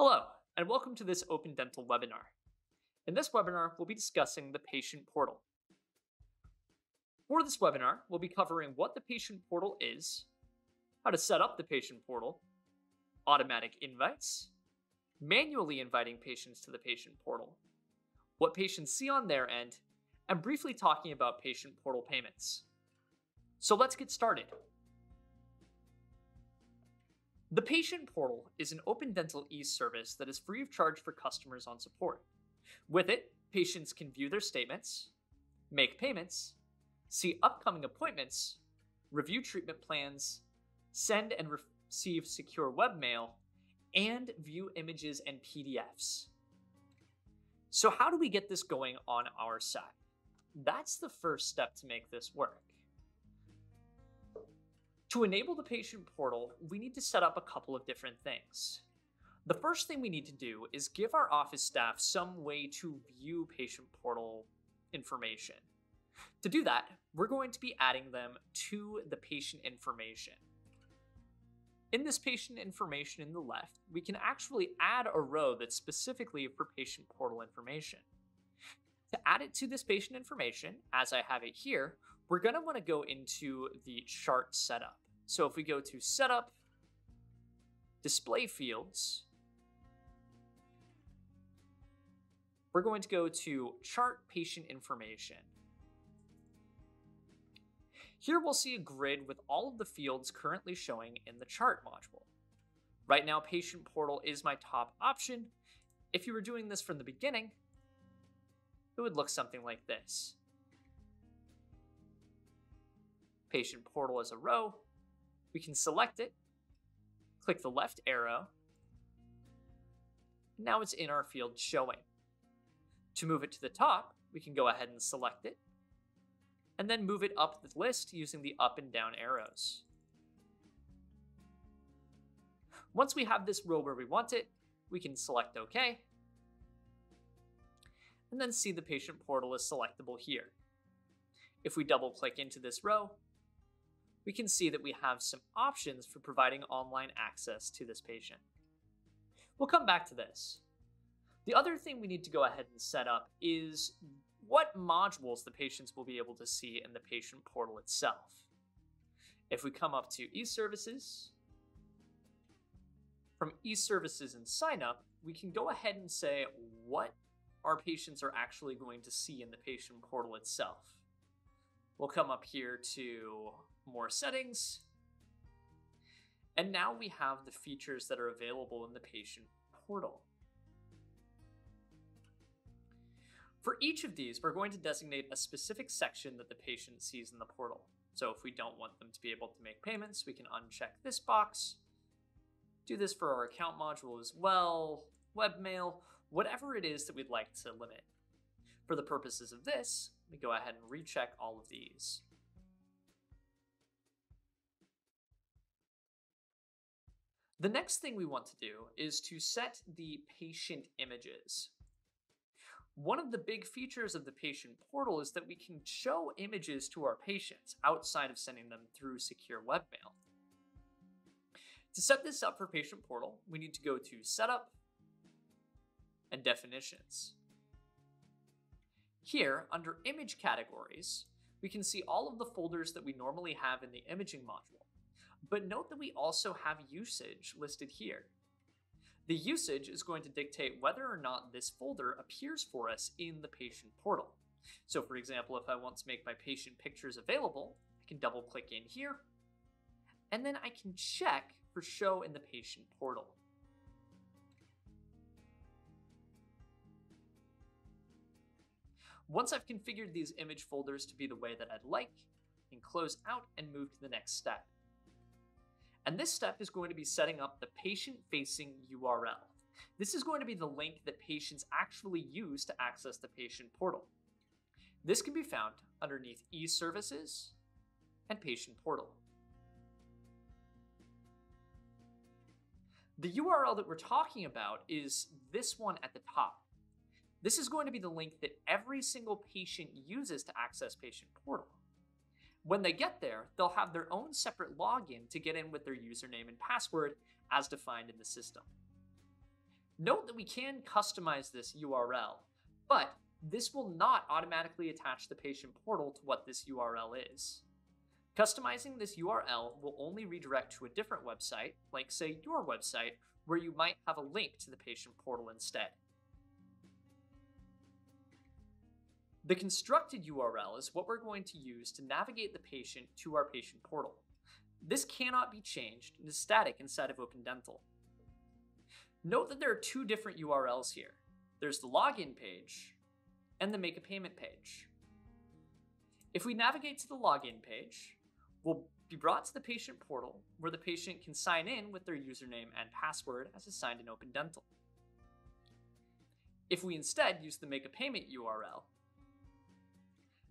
Hello, and welcome to this Open Dental webinar. In this webinar, we'll be discussing the Patient Portal. For this webinar, we'll be covering what the Patient Portal is, how to set up the Patient Portal, automatic invites, manually inviting patients to the Patient Portal, what patients see on their end, and briefly talking about Patient Portal payments. So let's get started. The Patient Portal is an Open Dental e-service that is free of charge for customers on support. With it, patients can view their statements, make payments, see upcoming appointments, review treatment plans, send and receive secure webmail, and view images and PDFs. So how do we get this going on our side? That's the first step to make this work. To enable the Patient Portal, we need to set up a couple of different things. The first thing we need to do is give our office staff some way to view Patient Portal information. To do that, we're going to be adding them to the patient information. In this patient information in the left, we can actually add a row that's specifically for Patient Portal information. To add it to this patient information, as I have it here, we're going to want to go into the chart setup. So if we go to setup, display fields, we're going to go to chart patient information. Here we'll see a grid with all of the fields currently showing in the chart module. Right now, Patient Portal is my top option. If you were doing this from the beginning, it would look something like this. Patient Portal as a row. We can select it, click the left arrow. Now it's in our field showing. To move it to the top, we can go ahead and select it, and then move it up the list using the up and down arrows. Once we have this row where we want it, we can select OK, and then see the Patient Portal is selectable here. If we double click into this row, we can see that we have some options for providing online access to this patient. We'll come back to this. The other thing we need to go ahead and set up is what modules the patients will be able to see in the Patient Portal itself. If we come up to eServices, from eServices and sign up, we can go ahead and say what our patients are actually going to see in the Patient Portal itself. We'll come up here to more settings. And now we have the features that are available in the Patient Portal. For each of these, we're going to designate a specific section that the patient sees in the portal. So if we don't want them to be able to make payments, we can uncheck this box. Do this for our account module as well, webmail, whatever it is that we'd like to limit. For the purposes of this, we go ahead and recheck all of these. The next thing we want to do is to set the patient images. One of the big features of the Patient Portal is that we can show images to our patients outside of sending them through secure webmail. To set this up for Patient Portal, we need to go to Setup and Definitions. Here, under Image Categories, we can see all of the folders that we normally have in the imaging module. But note that we also have usage listed here. The usage is going to dictate whether or not this folder appears for us in the Patient Portal. So for example, if I want to make my patient pictures available, I can double click in here, and then I can check for show in the Patient Portal. Once I've configured these image folders to be the way that I'd like, I can close out and move to the next step. And this step is going to be setting up the patient-facing URL. This is going to be the link that patients actually use to access the Patient Portal. This can be found underneath eServices and Patient Portal. The URL that we're talking about is this one at the top. This is going to be the link that every single patient uses to access Patient Portal. When they get there, they'll have their own separate login to get in with their username and password as defined in the system. Note that we can customize this URL, but this will not automatically attach the patient portal to what this URL is. Customizing this URL will only redirect to a different website, like say your website, where you might have a link to the patient portal instead. The constructed URL is what we're going to use to navigate the patient to our patient portal. This cannot be changed and is static inside of Open Dental. Note that there are two different URLs here. There's the login page and the make a payment page. If we navigate to the login page, we'll be brought to the patient portal where the patient can sign in with their username and password as assigned in Open Dental. If we instead use the make a payment URL,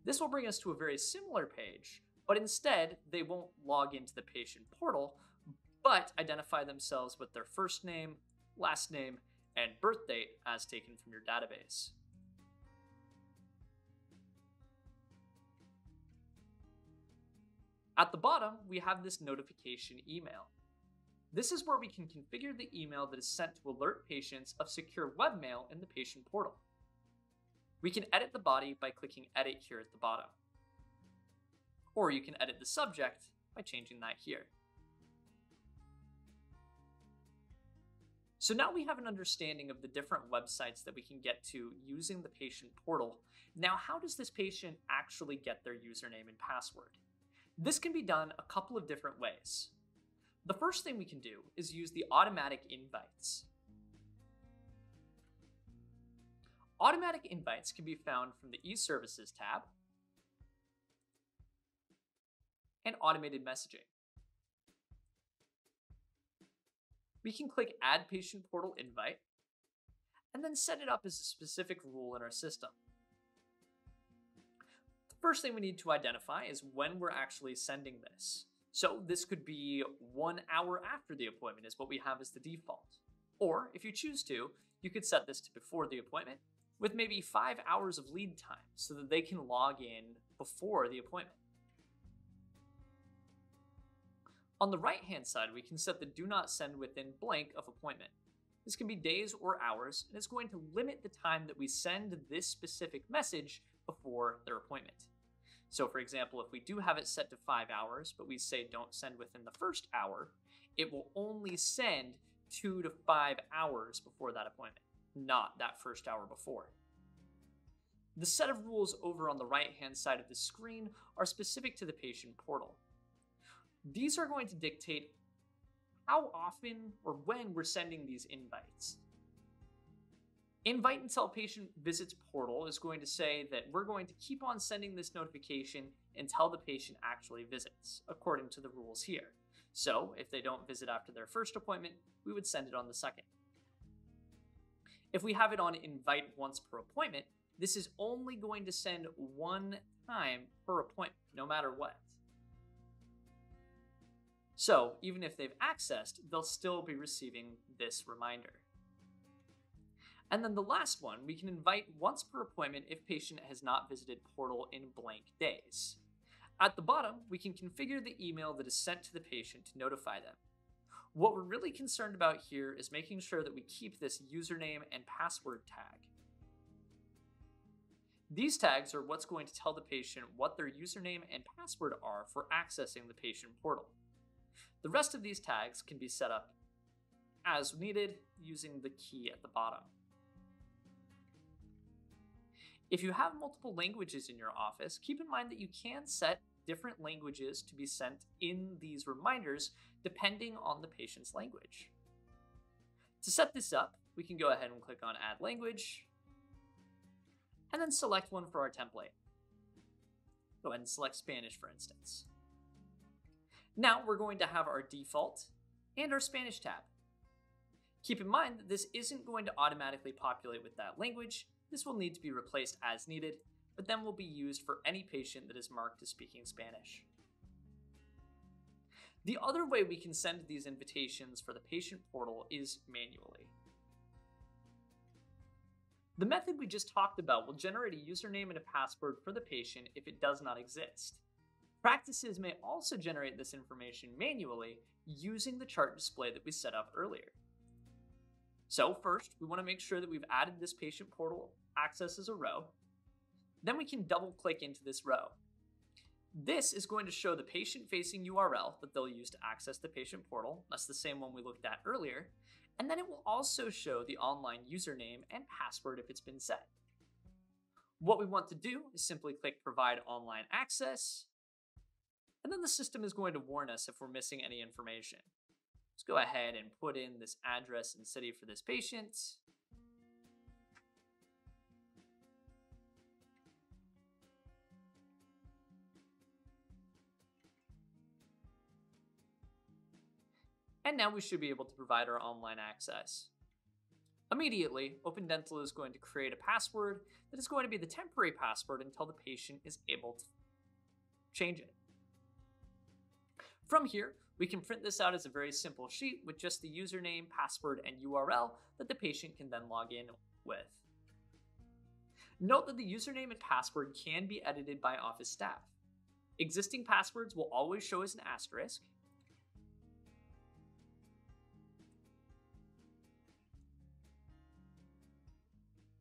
this will bring us to a very similar page, but instead they won't log into the patient portal, but identify themselves with their first name, last name, and birth date as taken from your database. At the bottom, we have this notification email. This is where we can configure the email that is sent to alert patients of secure webmail in the patient portal. We can edit the body by clicking edit here at the bottom, or you can edit the subject by changing that here. So now we have an understanding of the different websites that we can get to using the patient portal. Now, how does this patient actually get their username and password? This can be done a couple of different ways. The first thing we can do is use the automatic invites. Automatic invites can be found from the eServices tab and automated messaging. We can click Add Patient Portal Invite and then set it up as a specific rule in our system. First thing we need to identify is when we're actually sending this. So this could be 1 hour after the appointment is what we have as the default. Or if you choose to, you could set this to before the appointment with maybe 5 hours of lead time so that they can log in before the appointment. On the right-hand side, we can set the do not send within blank of appointment. This can be days or hours, and it's going to limit the time that we send this specific message before their appointment. So for example, if we do have it set to 5 hours, but we say don't send within the first hour, it will only send 2 to 5 hours before that appointment, not that first hour before. The set of rules over on the right-hand side of the screen are specific to the patient portal. These are going to dictate how often or when we're sending these invites. Invite until patient visits portal is going to say that we're going to keep on sending this notification until the patient actually visits, according to the rules here. So if they don't visit after their first appointment, we would send it on the second. If we have it on invite once per appointment, this is only going to send one time per appointment, no matter what. So even if they've accessed, they'll still be receiving this reminder. And then the last one, we can invite once per appointment if patient has not visited portal in blank days. At the bottom, we can configure the email that is sent to the patient to notify them. What we're really concerned about here is making sure that we keep this username and password tag. These tags are what's going to tell the patient what their username and password are for accessing the patient portal. The rest of these tags can be set up as needed using the key at the bottom. If you have multiple languages in your office, keep in mind that you can set different languages to be sent in these reminders depending on the patient's language. To set this up, we can go ahead and click on Add Language and then select one for our template. Go ahead and select Spanish, for instance. Now we're going to have our default and our Spanish tab. Keep in mind that this isn't going to automatically populate with that language. This will need to be replaced as needed, but then will be used for any patient that is marked as speaking Spanish. The other way we can send these invitations for the patient portal is manually. The method we just talked about will generate a username and a password for the patient if it does not exist. Practices may also generate this information manually using the chart display that we set up earlier. So first, we want to make sure that we've added this patient portal access as a row. Then we can double click into this row. This is going to show the patient-facing URL that they'll use to access the patient portal. That's the same one we looked at earlier. And then it will also show the online username and password if it's been set. What we want to do is simply click Provide Online Access, and then the system is going to warn us if we're missing any information. Let's go ahead and put in this address and city for this patient. And now we should be able to provide our online access. Immediately, Open Dental is going to create a password that is going to be the temporary password until the patient is able to change it. From here, we can print this out as a very simple sheet with just the username, password, and URL that the patient can then log in with. Note that the username and password can be edited by office staff. Existing passwords will always show as an asterisk.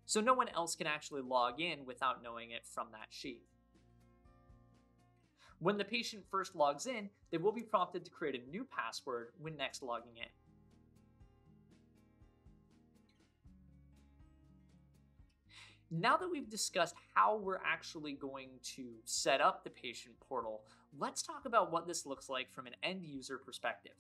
So no one else can actually log in without knowing it from that sheet. When the patient first logs in, they will be prompted to create a new password when next logging in. Now that we've discussed how we're actually going to set up the patient portal, let's talk about what this looks like from an end user perspective.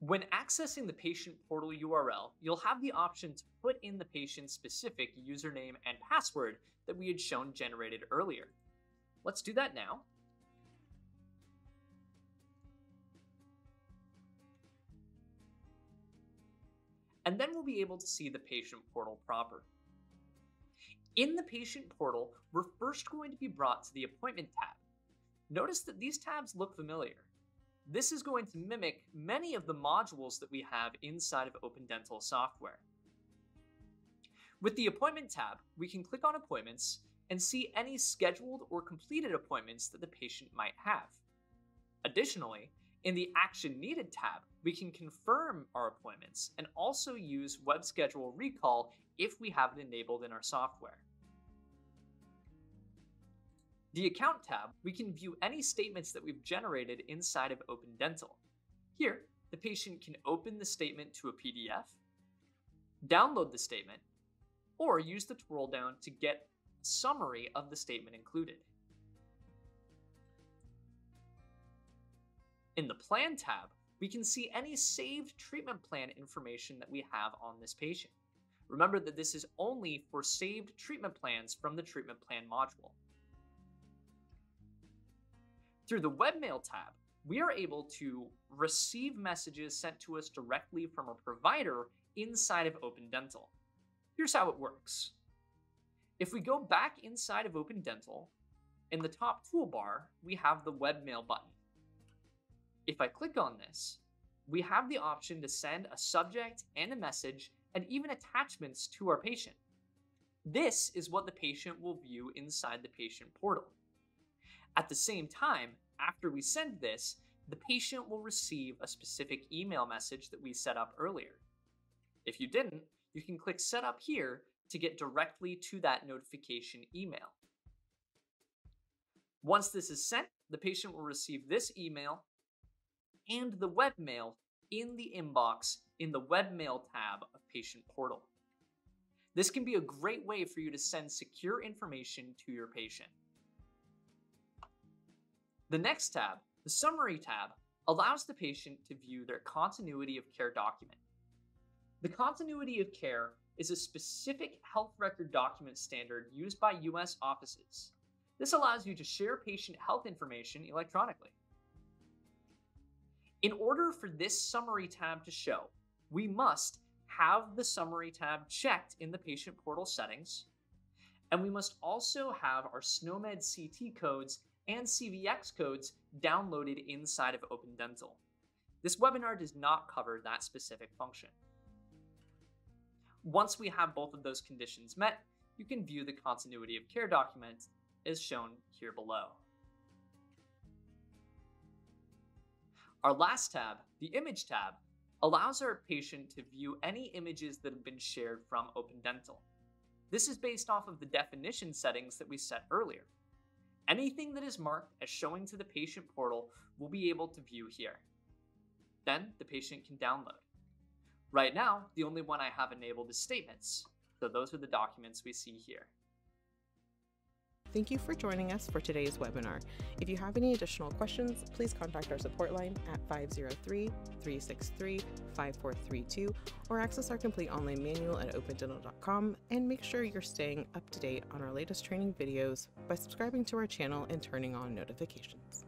When accessing the patient portal URL, you'll have the option to put in the patient's specific username and password that we had shown generated earlier. Let's do that now. And then we'll be able to see the patient portal proper. In the patient portal, we're first going to be brought to the appointment tab. Notice that these tabs look familiar. This is going to mimic many of the modules that we have inside of Open Dental software. With the appointment tab, we can click on appointments and see any scheduled or completed appointments that the patient might have. Additionally, in the Action Needed tab, we can confirm our appointments and also use Web Schedule Recall if we have it enabled in our software. The Account tab, we can view any statements that we've generated inside of Open Dental. Here, the patient can open the statement to a PDF, download the statement, or use the twirl down to get a summary of the statement included. In the Plan tab, we can see any saved treatment plan information that we have on this patient. Remember that this is only for saved treatment plans from the Treatment Plan module. Through the Webmail tab, we are able to receive messages sent to us directly from a provider inside of Open Dental. Here's how it works. If we go back inside of Open Dental, in the top toolbar, we have the Webmail button. If I click on this, we have the option to send a subject and a message and even attachments to our patient. This is what the patient will view inside the patient portal. At the same time, after we send this, the patient will receive a specific email message that we set up earlier. If you didn't, you can click Set Up here to get directly to that notification email. Once this is sent, the patient will receive this email and the webmail in the inbox in the Webmail tab of Patient Portal. This can be a great way for you to send secure information to your patient. The next tab, the Summary tab, allows the patient to view their continuity of care document. The continuity of care is a specific health record document standard used by U.S. offices. This allows you to share patient health information electronically. In order for this Summary tab to show, we must have the Summary tab checked in the patient portal settings, and we must also have our SNOMED CT codes and CVX codes downloaded inside of Open Dental. This webinar does not cover that specific function. Once we have both of those conditions met, you can view the continuity of care document as shown here below. Our last tab, the Image tab, allows our patient to view any images that have been shared from Open Dental. This is based off of the definition settings that we set earlier. Anything that is marked as showing to the patient portal will be able to view here. Then the patient can download. Right now, the only one I have enabled is statements, so those are the documents we see here. Thank you for joining us for today's webinar. If you have any additional questions, please contact our support line at 503-363-5432 or access our complete online manual at opendental.com, and make sure you're staying up to date on our latest training videos by subscribing to our channel and turning on notifications.